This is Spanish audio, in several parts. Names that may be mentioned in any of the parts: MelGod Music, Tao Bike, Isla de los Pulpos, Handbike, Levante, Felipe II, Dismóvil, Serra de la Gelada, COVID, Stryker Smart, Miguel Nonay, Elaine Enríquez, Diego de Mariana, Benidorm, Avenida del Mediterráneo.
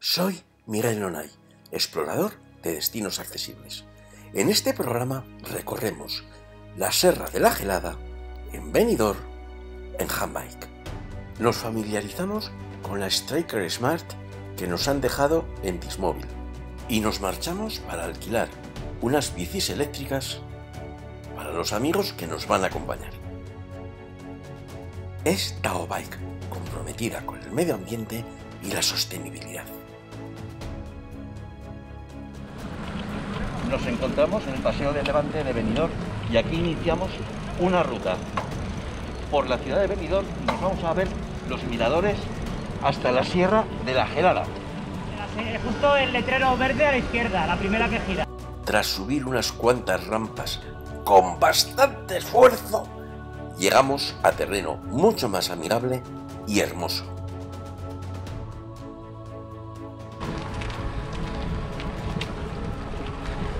Soy Miguel Nonay, explorador de destinos accesibles. En este programa recorremos la Serra de la Gelada, en Benidorm, en Handbike. Nos familiarizamos con la Stryker Smart que nos han dejado en Dismóvil y nos marchamos para alquilar unas bicis eléctricas para los amigos que nos van a acompañar. Es Tao Bike, comprometida con el medio ambiente y la sostenibilidad. Nos encontramos en el paseo de Levante de Benidorm y aquí iniciamos una ruta. Por la ciudad de Benidorm nos vamos a ver los miradores hasta la Sierra de la Gelada. Justo el letrero verde a la izquierda, la primera que gira. Tras subir unas cuantas rampas con bastante esfuerzo, llegamos a terreno mucho más amigable y hermoso.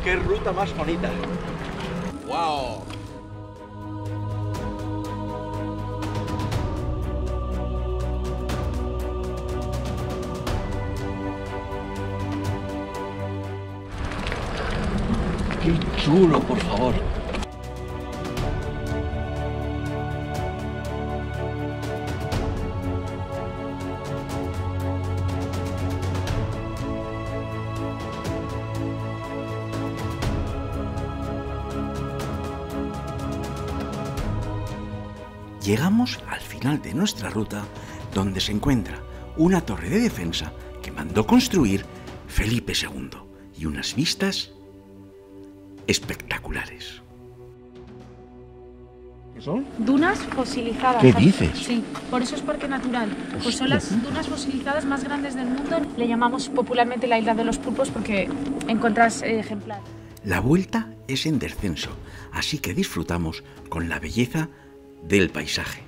¡Qué ruta más bonita! ¡Wow! ¡Qué chulo, por favor! Llegamos al final de nuestra ruta, donde se encuentra una torre de defensa que mandó construir Felipe II y unas vistas espectaculares. ¿Qué son? Dunas fosilizadas. ¿Qué dices? Sí, por eso es parque natural. Pues son las dunas fosilizadas más grandes del mundo. Le llamamos popularmente la Isla de los Pulpos porque encontrás ejemplares. La vuelta es en descenso, así que disfrutamos con la belleza del paisaje.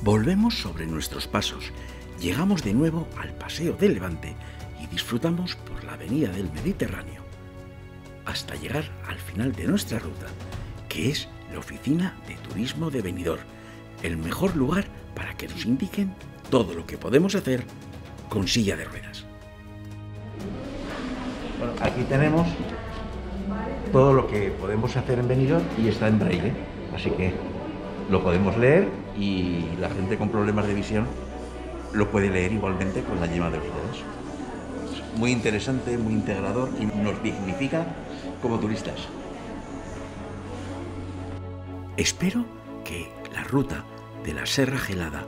Volvemos sobre nuestros pasos, llegamos de nuevo al paseo de Levante y disfrutamos por la Avenida del Mediterráneo, hasta llegar al final de nuestra ruta, que es la Oficina de Turismo de Benidorm, el mejor lugar para que nos indiquen todo lo que podemos hacer con silla de ruedas. Bueno, aquí tenemos todo lo que podemos hacer en Benidorm y está en braille, así que lo podemos leer y la gente con problemas de visión lo puede leer igualmente con la yema de los dedos. Es muy interesante, muy integrador y nos dignifica como turistas. Espero que la ruta de la Serra Gelada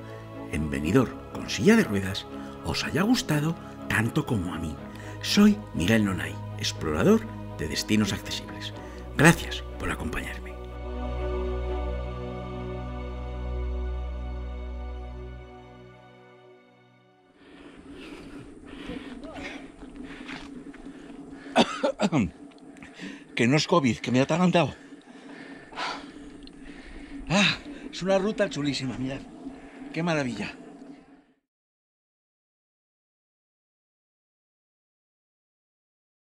en Benidorm con silla de ruedas os haya gustado tanto como a mí. Soy Miguel Nonay, explorador de destinos accesibles. Gracias por acompañarme. Que no es COVID, que me ha atarantado. Es una ruta chulísima, mirad, qué maravilla.